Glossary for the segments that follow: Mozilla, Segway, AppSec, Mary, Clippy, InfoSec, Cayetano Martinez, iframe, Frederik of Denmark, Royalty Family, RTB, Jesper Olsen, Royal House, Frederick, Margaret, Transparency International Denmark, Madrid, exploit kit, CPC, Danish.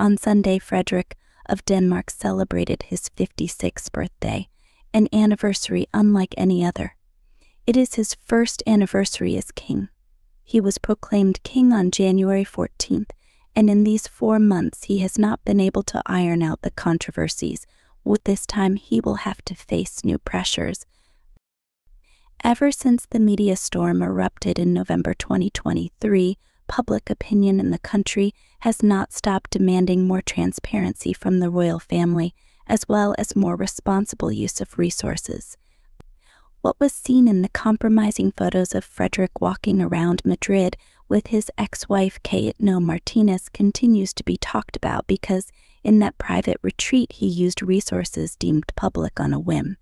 On Sunday, Frederik of Denmark celebrated his 56th birthday, an anniversary unlike any other. It is his first anniversary as king. He was proclaimed king on January 14th, and in these 4 months he has not been able to iron out the controversies. With this time, he will have to face new pressures. Ever since the media storm erupted in November 2023, public opinion in the country has not stopped demanding more transparency from the royal family, as well as more responsible use of resources. What was seen in the compromising photos of Frederik walking around Madrid with his ex-wife Kate No Martinez continues to be talked about because in that private retreat he used resources deemed public on a whim.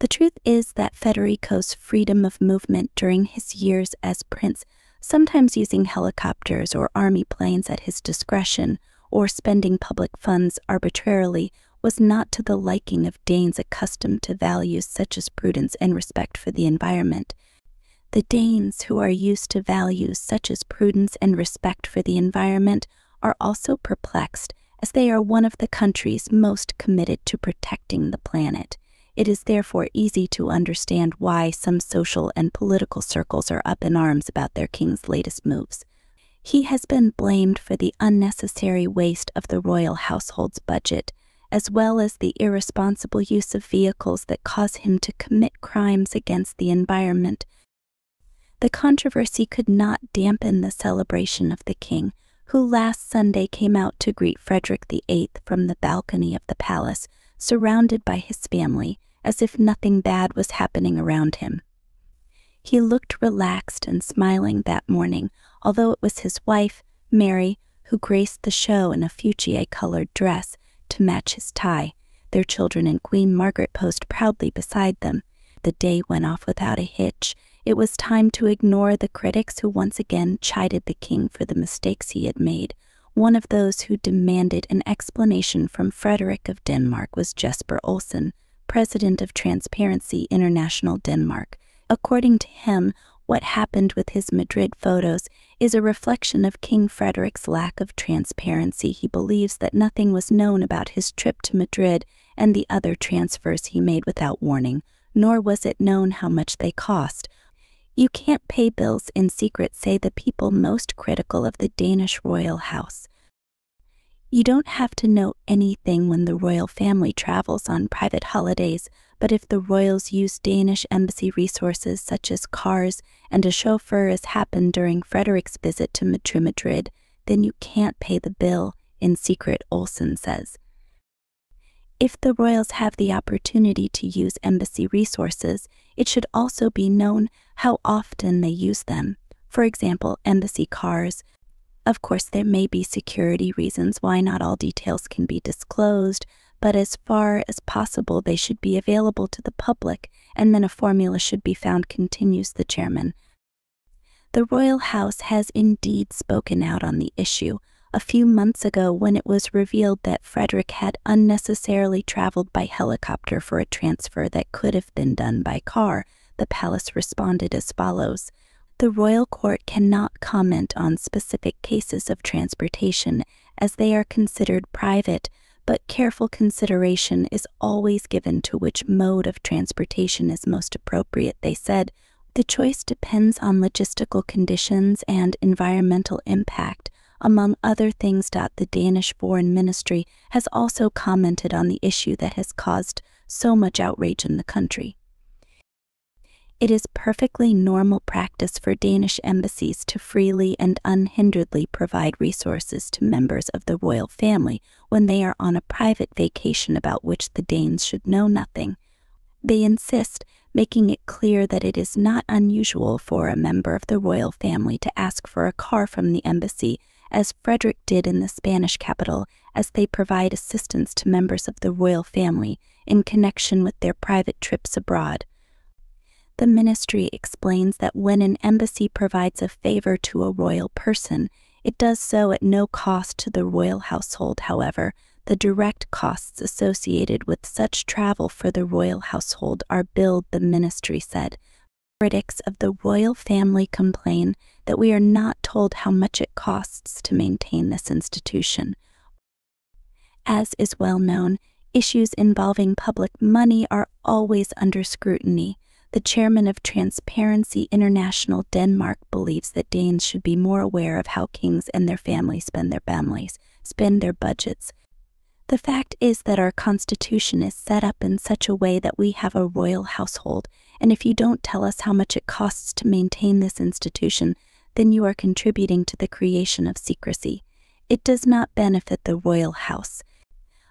The truth is that Federico's freedom of movement during his years as prince, sometimes using helicopters or army planes at his discretion or spending public funds arbitrarily, was not to the liking of Danes accustomed to values such as prudence and respect for the environment. The Danes who are used to values such as prudence and respect for the environment are also perplexed, as they are one of the countries most committed to protecting the planet. It is therefore easy to understand why some social and political circles are up in arms about their king's latest moves. He has been blamed for the unnecessary waste of the royal household's budget, as well as the irresponsible use of vehicles that cause him to commit crimes against the environment. The controversy could not dampen the celebration of the king, who last Sunday came out to greet Frederik VIII from the balcony of the palace, surrounded by his family, as if nothing bad was happening around him. He looked relaxed and smiling that morning, although it was his wife, Mary, who graced the show in a fuchsia-colored dress to match his tie. Their children and Queen Margaret posed proudly beside them. The day went off without a hitch. It was time to ignore the critics who once again chided the king for the mistakes he had made. One of those who demanded an explanation from Frederik of Denmark was Jesper Olsen, president of Transparency International Denmark. According to him, what happened with his Madrid photos is a reflection of King Frederik's lack of transparency. He believes that nothing was known about his trip to Madrid and the other transfers he made without warning, nor was it known how much they cost. You can't pay bills in secret, say the people most critical of the Danish royal house. You don't have to know anything when the royal family travels on private holidays, but if the royals use Danish embassy resources such as cars and a chauffeur as happened during Frederik's visit to Madrid, then you can't pay the bill in secret, Olsen says. If the royals have the opportunity to use embassy resources, it should also be known how often they use them. For example, embassy cars. Of course, there may be security reasons why not all details can be disclosed, but as far as possible, they should be available to the public, and then a formula should be found, continues the chairman. The royal house has indeed spoken out on the issue. A few months ago, when it was revealed that Frederik had unnecessarily traveled by helicopter for a transfer that could have been done by car, the palace responded as follows. The royal court cannot comment on specific cases of transportation as they are considered private, but careful consideration is always given to which mode of transportation is most appropriate, they said. The choice depends on logistical conditions and environmental impact, among other things. The Danish Foreign Ministry has also commented on the issue that has caused so much outrage in the country. It is perfectly normal practice for Danish embassies to freely and unhinderedly provide resources to members of the royal family when they are on a private vacation about which the Danes should know nothing. They insist, making it clear that it is not unusual for a member of the royal family to ask for a car from the embassy, as Frederik did in the Spanish capital, as they provide assistance to members of the royal family in connection with their private trips abroad. The ministry explains that when an embassy provides a favor to a royal person, it does so at no cost to the royal household. However, the direct costs associated with such travel for the royal household are billed, the ministry said. Critics of the royal family complain that we are not told how much it costs to maintain this institution. As is well known, issues involving public money are always under scrutiny. The chairman of Transparency International Denmark believes that Danes should be more aware of how kings and their families spend their budgets. The fact is that our constitution is set up in such a way that we have a royal household, and if you don't tell us how much it costs to maintain this institution, then you are contributing to the creation of secrecy. It does not benefit the royal house.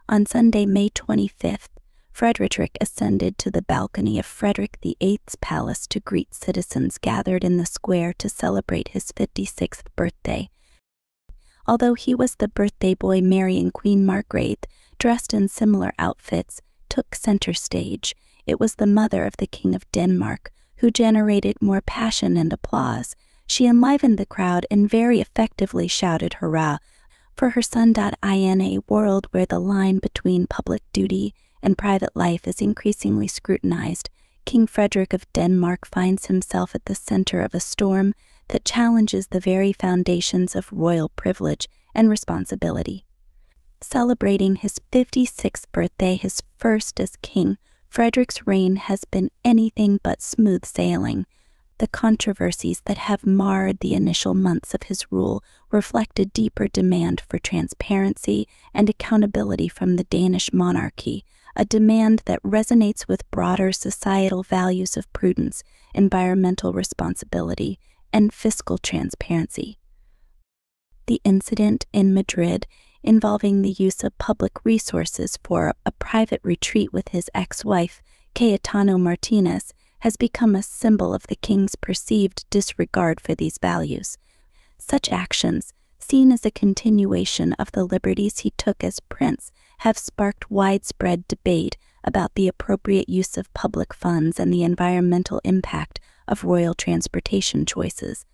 On Sunday, May 25th, Frederik ascended to the balcony of Frederik VIII's palace to greet citizens gathered in the square to celebrate his 56th birthday. Although he was the birthday boy, Mary and Queen Margaret, dressed in similar outfits, took center stage. It was the mother of the King of Denmark who generated more passion and applause. She enlivened the crowd and very effectively shouted hurrah for her son. In a world where the line between public duty and private life is increasingly scrutinized, King Frederik of Denmark finds himself at the center of a storm that challenges the very foundations of royal privilege and responsibility. Celebrating his 56th birthday, his first as king, Frederik's reign has been anything but smooth sailing. The controversies that have marred the initial months of his rule reflect a deeper demand for transparency and accountability from the Danish monarchy, a demand that resonates with broader societal values of prudence, environmental responsibility, and fiscal transparency. The incident in Madrid involving the use of public resources for a private retreat with his ex-wife, Cayetano Martinez, has become a symbol of the king's perceived disregard for these values. Such actions, seen as a continuation of the liberties he took as prince, have sparked widespread debate about the appropriate use of public funds and the environmental impact of royal transportation choices.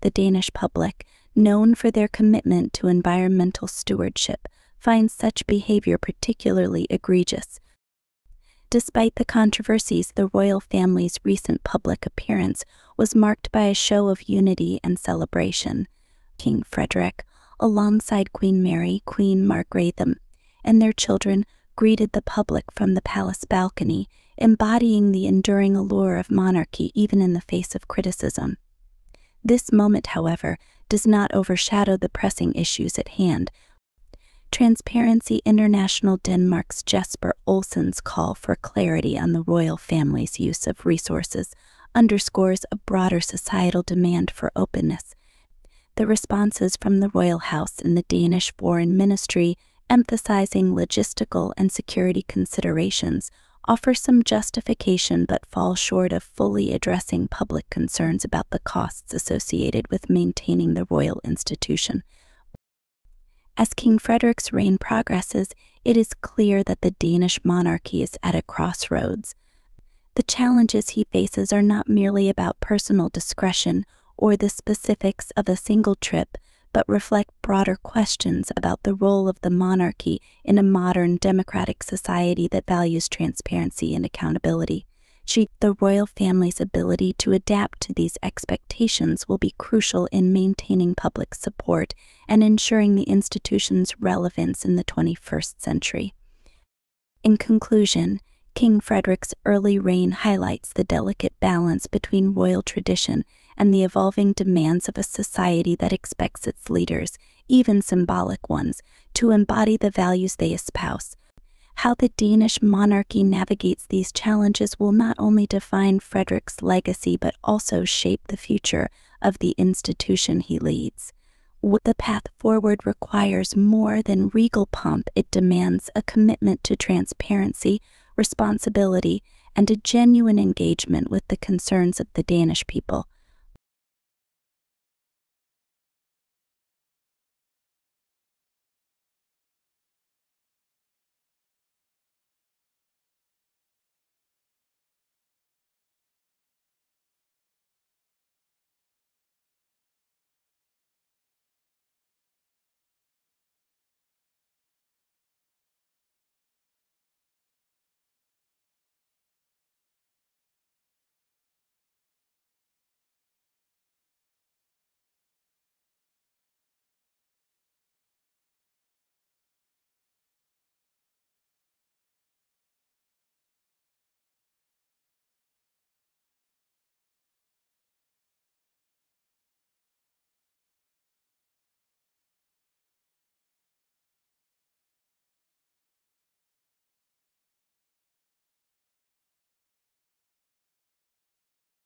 The Danish public, known for their commitment to environmental stewardship, finds such behavior particularly egregious. Despite the controversies, the royal family's recent public appearance was marked by a show of unity and celebration. King Frederik, alongside Queen Mary, Queen Margaret, and their children, greeted the public from the palace balcony, embodying the enduring allure of monarchy even in the face of criticism. This moment, however, does not overshadow the pressing issues at hand. Transparency International Denmark's Jesper Olsen's call for clarity on the royal family's use of resources underscores a broader societal demand for openness. The responses from the royal house and the Danish foreign ministry, emphasizing logistical and security considerations, offer some justification but fall short of fully addressing public concerns about the costs associated with maintaining the royal institution. As King Frederik's reign progresses, it is clear that the Danish monarchy is at a crossroads. The challenges he faces are not merely about personal discretion or the specifics of a single trip, but reflect broader questions about the role of the monarchy in a modern democratic society that values transparency and accountability. The royal family's ability to adapt to these expectations will be crucial in maintaining public support and ensuring the institution's relevance in the 21st century. In conclusion, King Frederik's early reign highlights the delicate balance between royal tradition and the evolving demands of a society that expects its leaders, even symbolic ones, to embody the values they espouse. How the Danish monarchy navigates these challenges will not only define Frederik's legacy but also shape the future of the institution he leads. The path forward requires more than regal pomp. It demands a commitment to transparency, responsibility, and a genuine engagement with the concerns of the Danish people.